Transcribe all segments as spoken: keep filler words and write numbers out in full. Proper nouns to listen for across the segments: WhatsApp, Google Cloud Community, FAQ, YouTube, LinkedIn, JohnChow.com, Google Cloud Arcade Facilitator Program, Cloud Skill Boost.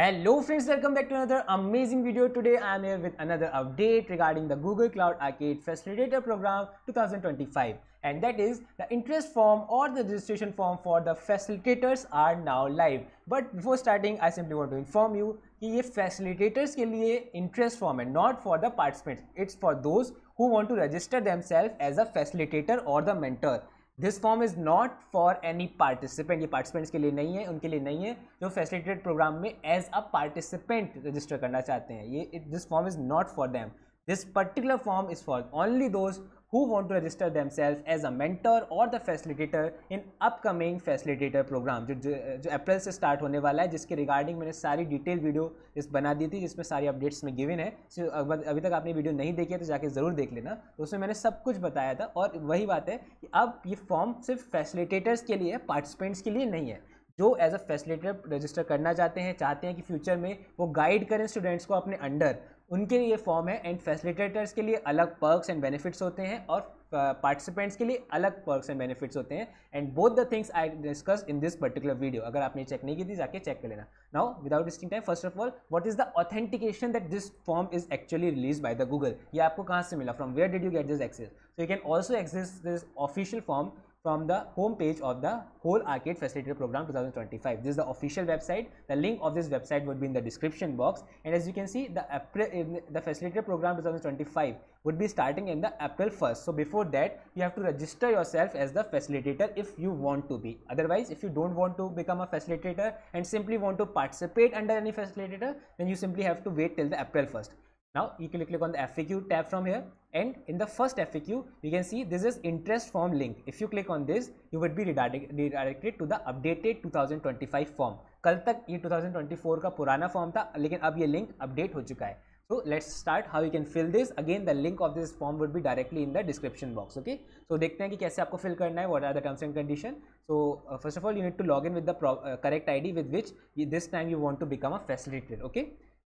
Hello friends, welcome back to another amazing video. Today I am here with another update regarding the Google Cloud Arcade Facilitator Program twenty twenty-five, and that is the interest form or the registration form for the facilitators are now live. But before starting, I simply want to inform you कि ये facilitators के लिए interest form है, not for the participants. It's for those who want to register themselves as a facilitator or the mentor. This form is not for any participant. ये participants के लिए नहीं है, उनके लिए नहीं है जो फैसिलिटेटर प्रोग्राम में एज अ पार्टिसिपेंट रजिस्टर करना चाहते हैं. ये this form is not for them. This particular form is for only those who want to register themselves as a mentor or the facilitator in upcoming facilitator program जो जो अप्रैल से start होने वाला है, जिसके रिगार्डिंग मैंने सारी डिटेल वीडियो इस बना दी थी जिसमें सारी अपडेट्स में गिवन है. so, अभी तक आपने वीडियो नहीं देखी है तो जाके ज़रूर देख लेना. तो उसमें मैंने सब कुछ बताया था. और वही बात है कि अब ये फॉर्म सिर्फ फैसिलिटेटर्स के लिए है, पार्टिसिपेंट्स के लिए नहीं है. जो एज अ फैसिलिटेटर रजिस्टर करना चाहते हैं, चाहते हैं कि फ्यूचर में वो गाइड करें स्टूडेंट्स को अपने अंडर, उनके लिए ये फॉर्म है. एंड फैसिलिटेटर्स के लिए अलग पर्क्स एंड बेनिफिट्स होते हैं और पार्टिसिपेंट्स के लिए अलग पर्क्स एंड बेनिफिट्स होते हैं. And both the things I discuss in this particular video. अगर आपने चेक नहीं की थी जाके चेक कर लेना. Now without wasting time, first of all, what is the authentication that this form is actually release by the Google. ये आपको कहाँ से मिला, from where did you get this access. So you can also access this official form from the home page of the whole Arcade Facilitator Program twenty twenty-five. This is the official website. The link of this website would be in the description box. And as you can see, the April, the Facilitator Program twenty twenty-five would be starting in the April first. So before that, you have to register yourself as the facilitator if you want to be. Otherwise, if you don't want to become a facilitator and simply want to participate under any facilitator, then you simply have to wait till the April first. Now you can click on the F A Q tab from here, and in the first F A Q you can see this is interest form link. If you click on this, you would be redirect, redirected to the updated twenty twenty-five form. कल तक ये twenty twenty-four का पुराना form था, लेकिन अब ये link update हो चुका है. So let's start how you can fill this. Again, the link of this form would be directly in the description box. Okay, so देखते हैं कि कैसे आपको fill करना है. What are the terms and condition? So uh, first of all, you need to log in with the pro, uh, correct I D with which you, this time you want to become a facilitator. Okay,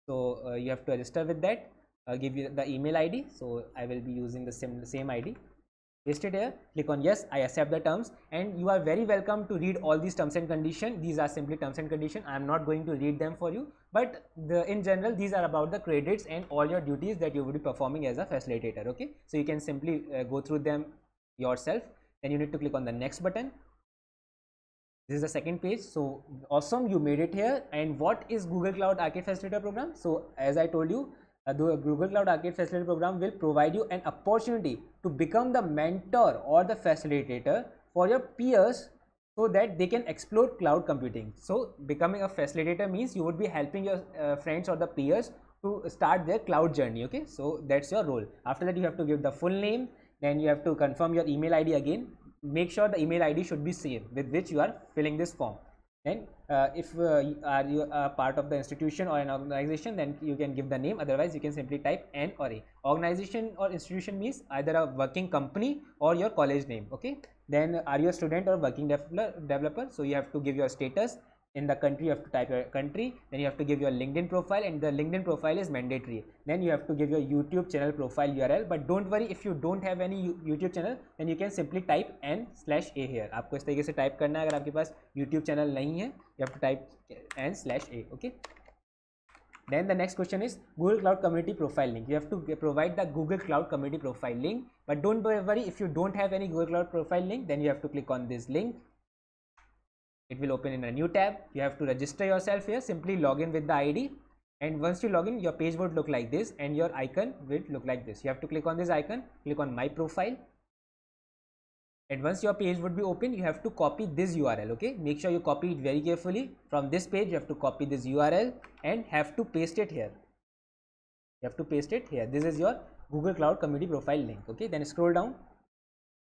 so uh, you have to register with that. Uh, give you the email I D. So I will be using the same same I D. Paste it here. Click on yes, I accept the terms, and you are very welcome to read all these terms and condition. These are simply terms and condition. I am not going to read them for you, but the in general these are about the credits and all your duties that you would be performing as a facilitator. Okay, so you can simply uh, go through them yourself. Then you need to click on the next button. This is the second page. So awesome, you made it here. And what is Google Cloud Arcade Facilitator Program? So as I told you, Uh, the Google Cloud Arcade Facilitator Program will provide you an opportunity to become the mentor or the facilitator for your peers so that they can explore cloud computing. So becoming a facilitator means you would be helping your uh, friends or the peers to start their cloud journey. Okay, so that's your role. After that, you have to give the full name, then you have to confirm your email I D again. Make sure the email I D should be same with which you are filling this form. Then uh, if uh, you are you are part of the institution or an organization, then you can give the name. Otherwise, you can simply type N or A. Organization or institution means either a working company or your college name. Okay. Then are you a student or working developer? So you have to give your status. In the country, you have to type your country. Then you have to give your LinkedIn profile, and the LinkedIn profile is mandatory. Then you have to give your YouTube channel profile U R L. But don't worry, if you don't have any YouTube channel, then you can simply type N slash A here. आपको इस तरीके से type करना है. अगर आपके पास YouTube channel नहीं है, you have to type N slash A. Okay. Then the next question is Google Cloud Community profile link. You have to provide the Google Cloud Community profile link. But don't worry, if you don't have any Google Cloud profile link, then you have to click on this link. It will open in a new tab. You have to register yourself here. Simply log in with the I D, and once you log in, your page would look like this and your icon will look like this. You have to click on this icon, click on my profile, and once your page would be open, you have to copy this U R L. Okay, make sure you copy it very carefully. From this page, you have to copy this U R L and have to paste it here. You have to paste it here. This is your Google Cloud Community profile link. Okay, then scroll down.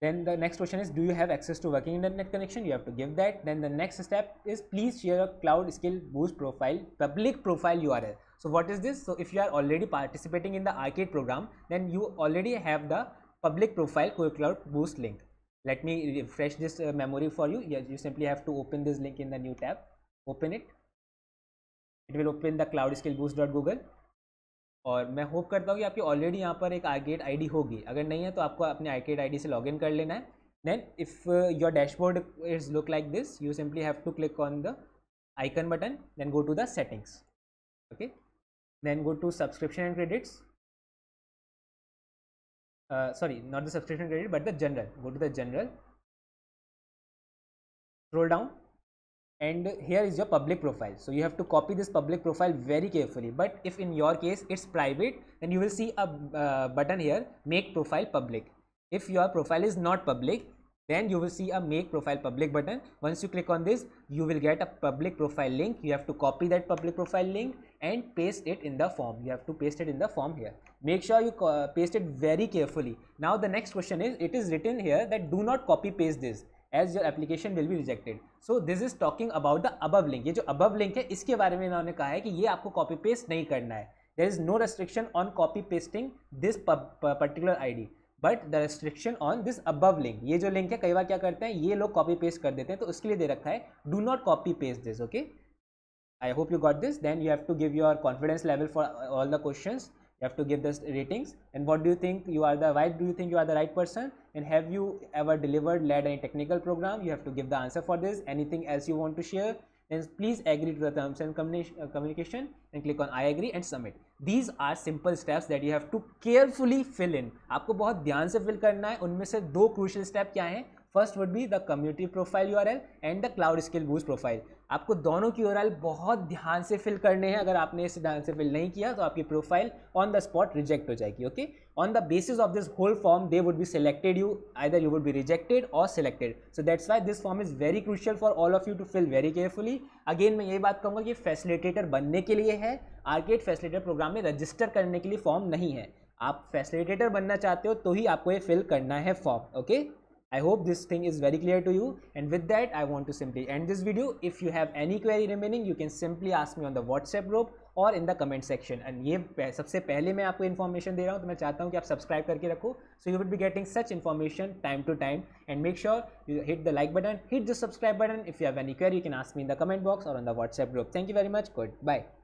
Then the next question is, do you have access to working internet connection? You have to give that. Then the next step is, please share your Cloud Skill Boost profile, public profile U R L. So what is this? So if you are already participating in the Arcade program, then you already have the public profile Google Cloud Boost link. Let me refresh this uh, memory for you. Yes, you simply have to open this link in the new tab. Open it. It will open the cloud skill boost dot google. और मैं hope करता हूँ कि आपकी already यहाँ पर एक arcade ID होगी. अगर नहीं है तो आपको अपने आर्केड आईडी से लॉगिन कर लेना है. Then if your dashboard is look like this, you simply have to click on the icon button, then go to the settings. Okay, then go to subscription and credits. Uh, sorry, not the subscription credit, but the general. Go to the general, scroll down, and here is your public profile. So you have to copy this public profile very carefully, but if in your case it's private, then you will see a uh, button here, make profile public. If your profile is not public, then you will see a make profile public button. Once you click on this, you will get a public profile link. You have to copy that public profile link and paste it in the form. You have to paste it in the form here. Make sure you paste it very carefully. Now the next question is, it is written here that do not copy paste this as your application will be rejected. So this is talking about the above link. ये जो above link है, इसके बारे में इन्होंने कहा है कि ये आपको copy paste नहीं करना है. There is no restriction on copy pasting this particular I D. But the restriction on this above link. ये जो लिंक है, कई बार क्या करते हैं ये लोग कॉपी पेस्ट कर देते हैं, तो उसके लिए दे रखा है do not copy paste this. Okay, I hope you got this. Then you have to give your confidence level for all the questions. You have to give the ratings and what do you think you are the why do you think you are the right person and have you ever delivered led any technical program. You have to give the answer for this. Anything else you want to share, then please agree to the terms and communication and click on I agree and submit. These are simple steps that you have to carefully fill in. आपको बहुत ध्यान से fill करना है. उनमें से दो crucial step क्या हैं? First would be the community profile U R L and the Cloud Skill Boost profile. आपको दोनों की U R L बहुत ध्यान से fill करने हैं. अगर आपने इसे ध्यान से fill नहीं किया तो आपकी profile on the spot reject हो जाएगी. Okay? On the basis of this whole form, they would be selected you. Either you would be rejected or selected. So that's why this form is very crucial for all of you to fill very carefully. Again, मैं यही बात कहूँगा कि facilitator बनने के लिए है. Arcade Facilitator Program में register करने के लिए form नहीं है. आप facilitator बनना चाहते हो तो ही आपको ये fill करना है form. Okay? I hope this thing is very clear to you, and with that I want to simply end this video. If you have any query remaining, you can simply ask me on the WhatsApp group or in the comment section. And ये सबसे पहले मैं आपको information दे रहा हूँ, तो मैं चाहता हूँ कि आप subscribe करके रखो, so you will be getting such information time to time. And make sure you hit the like button, hit the subscribe button. If you have any query, you can ask me in the comment box or on the WhatsApp group. Thank you very much. Good. Bye.